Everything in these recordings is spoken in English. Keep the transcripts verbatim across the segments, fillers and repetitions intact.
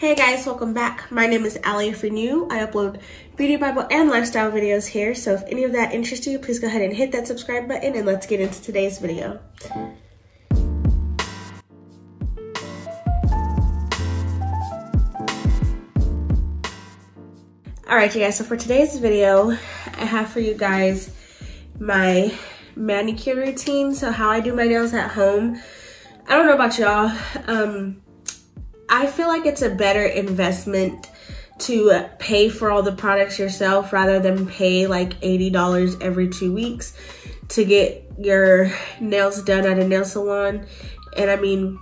Hey guys, welcome back. My name is Allie. If you're new, I upload beauty, Bible, and lifestyle videos here, so if any of that interests you, please go ahead and hit that subscribe button and let's get into today's video. Alright you guys, so for today's video, I have for you guys my manicure routine, so how I do my nails at home. I don't know about y'all, um, I feel like it's a better investment to pay for all the products yourself rather than pay like eighty dollars every two weeks to get your nails done at a nail salon. And I mean,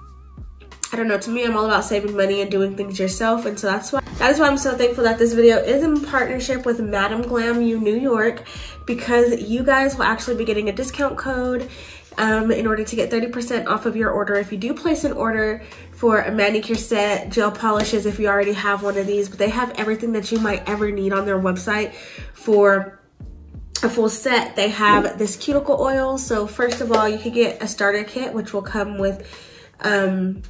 I don't know, to me, I'm all about saving money and doing things yourself. And so that's why, that is why I'm so thankful that this video is in partnership with Madam Glam U New York, because you guys will actually be getting a discount code Um, in order to get thirty percent off of your order if you do place an order for a manicure set, gel polishes if you already have one of these, but they have everything that you might ever need on their website for a full set. They have this cuticle oil, so first of all, you could get a starter kit, which will come with, um,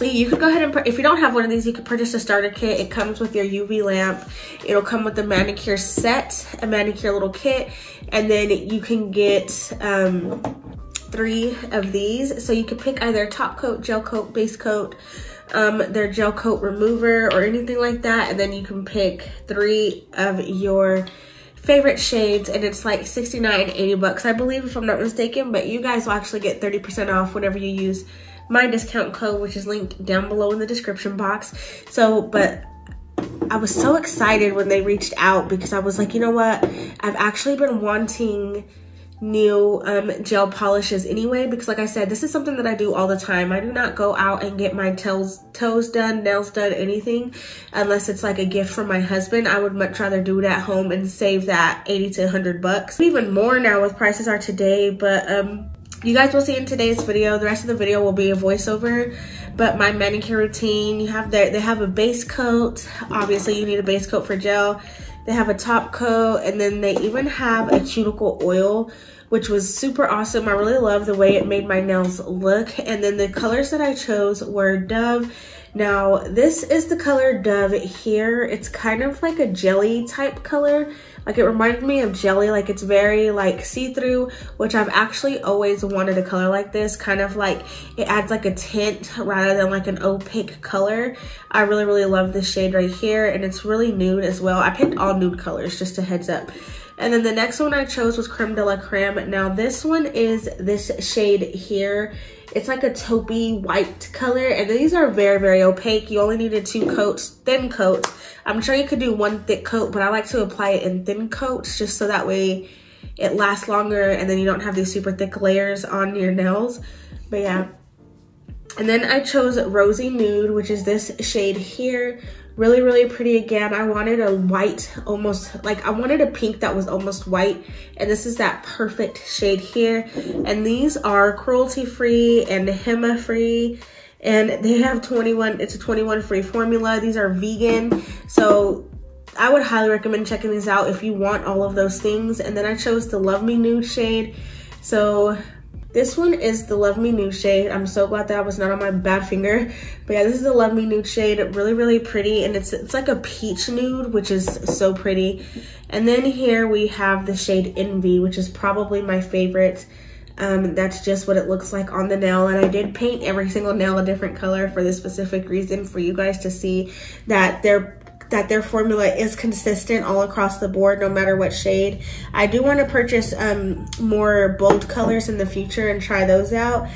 you could go ahead and, if you don't have one of these, you could purchase a starter kit. It comes with your U V lamp. It'll come with a manicure set, a manicure little kit, and then you can get um, three of these. So you could pick either top coat, gel coat, base coat, um, their gel coat remover, or anything like that. And then you can pick three of your favorite shades, and it's like sixty-nine, eighty bucks, I believe, if I'm not mistaken, but you guys will actually get thirty percent off whenever you use my discount code, which is linked down below in the description box. So, but I was so excited when they reached out, because I was like, you know what? I've actually been wanting new um, gel polishes anyway, because like I said, this is something that I do all the time. I do not go out and get my toes, toes done, nails done, anything, unless it's like a gift from my husband. I would much rather do it at home and save that eighty to a hundred bucks. Even more now with prices are today, but um, you guys will see in today's video, the rest of the video will be a voiceover, but my manicure routine, you have their, they have a base coat. Obviously you need a base coat for gel. They have a top coat, and then they even have a cuticle oil, which was super awesome. I really love the way it made my nails look. And then the colors that I chose were Dove. Now, this is the color Dove here. It's kind of like a jelly type color. Like it reminded me of jelly, like it's very like see-through, which I've actually always wanted a color like this. Kind of like it adds like a tint rather than like an opaque color. I really, really love this shade right here, and it's really nude as well. I picked all nude colors, just a heads up. And then the next one I chose was Creme de la Creme. Now this one is this shade here. It's like a taupey white color, and these are very, very opaque. You only needed two coats, thin coats. I'm sure you could do one thick coat, but I like to apply it in thin coats just so that way it lasts longer and then you don't have these super thick layers on your nails. But yeah. And then I chose Rosy Nude, which is this shade here. Really, really pretty again. I wanted a white, almost like I wanted a pink that was almost white, and this is that perfect shade here. And these are cruelty free and H E M A free, and they have twenty-one, it's a twenty-one free formula. These are vegan, so I would highly recommend checking these out if you want all of those things. And then I chose the Love Me Nude shade. So this one is the Love Me Nude shade. I'm so glad that I was not on my bad finger. But yeah, this is the Love Me Nude shade. Really, really pretty. And it's it's like a peach nude, which is so pretty. And then here we have the shade Envy, which is probably my favorite. Um, that's just what it looks like on the nail. And I did paint every single nail a different color for this specific reason, for you guys to see that they're that their formula is consistent all across the board, no matter what shade. I do want to purchase um, more bold colors in the future and try those out.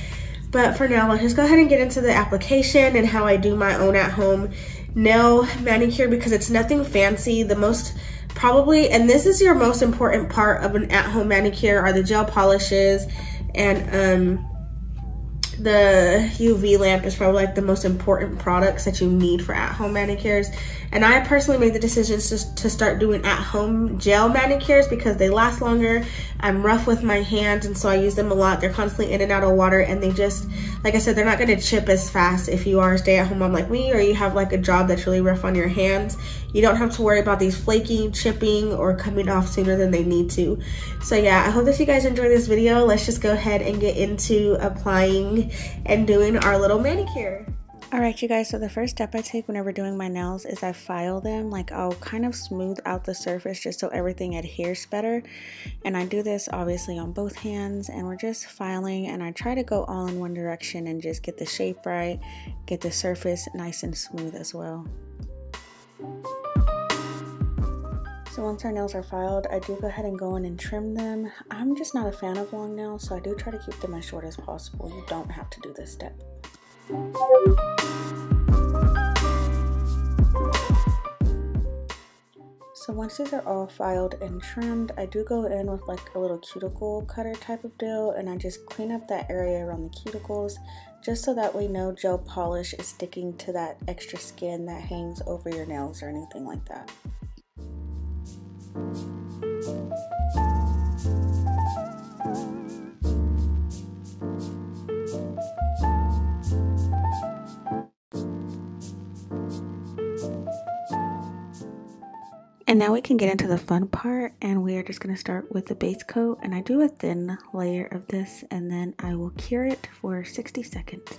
But for now, let's just go ahead and get into the application and how I do my own at home nail manicure, because it's nothing fancy. The most probably, and this is your most important part of an at-home manicure, are the gel polishes, and um, the U V lamp is probably like the most important products that you need for at-home manicures. And I personally made the decision to, to start doing at-home gel manicures because they last longer. I'm rough with my hands, and so I use them a lot. They're constantly in and out of water, and they just, like I said, they're not going to chip as fast if you are a stay-at-home mom like me, or you have like a job that's really rough on your hands. You don't have to worry about these flaking, chipping, or coming off sooner than they need to. So yeah, I hope that you guys enjoy this video. Let's just go ahead and get into applying and doing our little manicure. Alright you guys, so the first step I take whenever doing my nails is I file them. Like, I'll kind of smooth out the surface just so everything adheres better. And I do this obviously on both hands, and we're just filing, and I try to go all in one direction and just get the shape right, get the surface nice and smooth as well. So once our nails are filed, I do go ahead and go in and trim them. I'm just not a fan of long nails, so I do try to keep them as short as possible. You don't have to do this step. So once these are all filed and trimmed, I do go in with like a little cuticle cutter type of deal, and I just clean up that area around the cuticles just so that way no gel polish is sticking to that extra skin that hangs over your nails or anything like that. And now we can get into the fun part, and we are just going to start with the base coat, and I do a thin layer of this and then I will cure it for sixty seconds.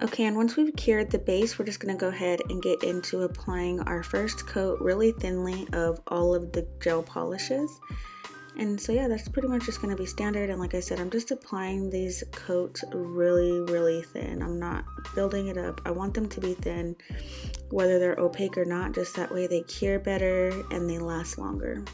Okay, and once we've cured the base, we're just going to go ahead and get into applying our first coat really thinly of all of the gel polishes. And so yeah, that's pretty much just going to be standard. And like I said, I'm just applying these coats really, really thin. I'm not building it up. I want them to be thin, whether they're opaque or not, just that way they cure better and they last longer.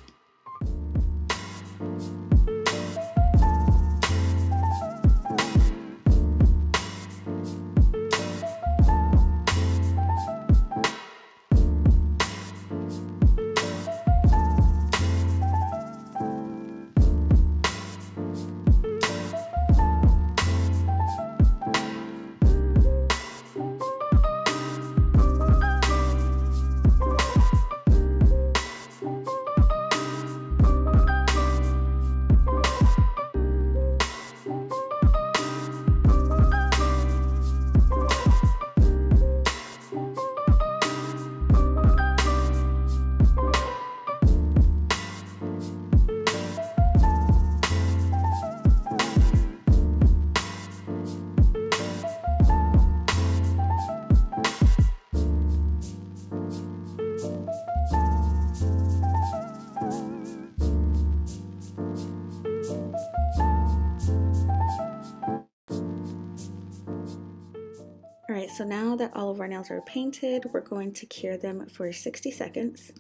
Alright, so now that all of our nails are painted, we're going to cure them for sixty seconds.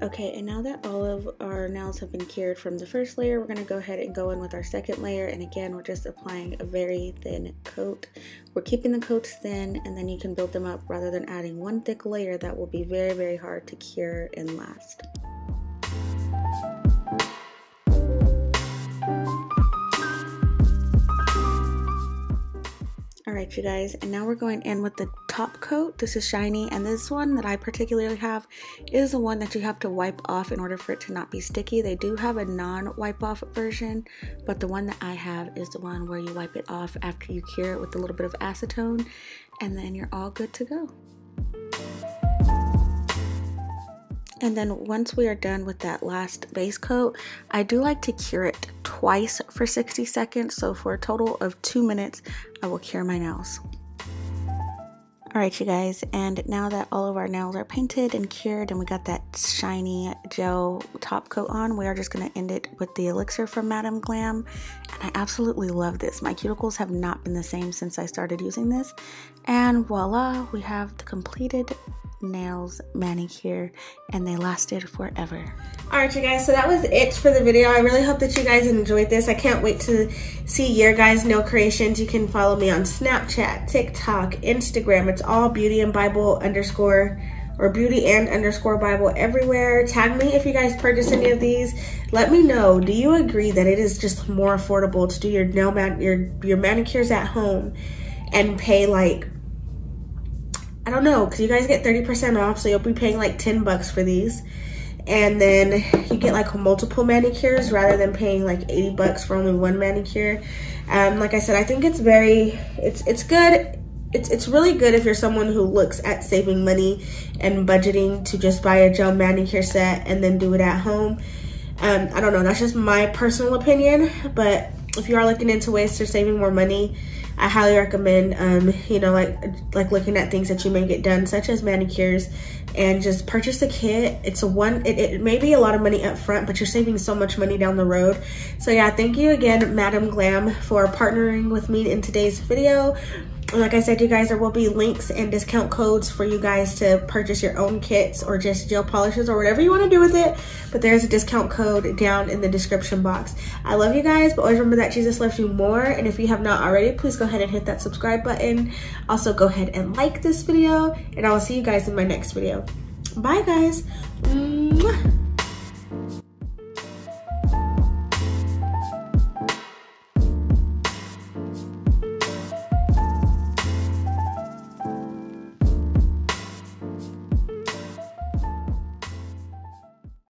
Okay, and now that all of our nails have been cured from the first layer, we're going to go ahead and go in with our second layer, and again, we're just applying a very thin coat. We're keeping the coats thin, and then you can build them up rather than adding one thick layer that will be very, very hard to cure and last. Alright you guys, and now we're going in with the top coat. This is shiny, and this one that I particularly have is the one that you have to wipe off in order for it to not be sticky. They do have a non-wipe off version, but the one that I have is the one where you wipe it off after you cure it with a little bit of acetone, and then you're all good to go. And then once we are done with that last base coat, I do like to cure it twice for sixty seconds. So for a total of two minutes, I will cure my nails. Alright you guys, and now that all of our nails are painted and cured and we got that shiny gel top coat on, we are just going to end it with the elixir from Madam Glam. And I absolutely love this. My cuticles have not been the same since I started using this. And voila, we have the completed nails manicure, and they lasted forever. All right you guys, so that was it for the video. I really hope that you guys enjoyed this. I can't wait to see your guys' nail creations. You can follow me on Snapchat, TikTok, Instagram. It's all beauty and bible underscore or beauty and underscore bible everywhere. Tag me if you guys purchase any of these. Let me know, do you agree that it is just more affordable to do your nail man your your manicures at home and pay like, I don't know, because you guys get thirty percent off, so you'll be paying like ten bucks for these. and then you get like multiple manicures rather than paying like eighty bucks for only one manicure. Um, like I said, I think it's very, it's it's good. It's, it's really good if you're someone who looks at saving money and budgeting to just buy a gel manicure set and then do it at home. Um, I don't know, that's just my personal opinion, but if you are looking into ways to saving more money, I highly recommend, um, you know, like like looking at things that you may get done, such as manicures, and just purchase a kit. It's a one, it, it may be a lot of money up front, but you're saving so much money down the road. So yeah, thank you again, Madam Glam, for partnering with me in today's video. Like I said, you guys, there will be links and discount codes for you guys to purchase your own kits or just gel polishes or whatever you want to do with it. But there's a discount code down in the description box. I love you guys, but always remember that Jesus loves you more. And if you have not already, please go ahead and hit that subscribe button. Also, go ahead and like this video, and I will see you guys in my next video. Bye, guys. Mwah.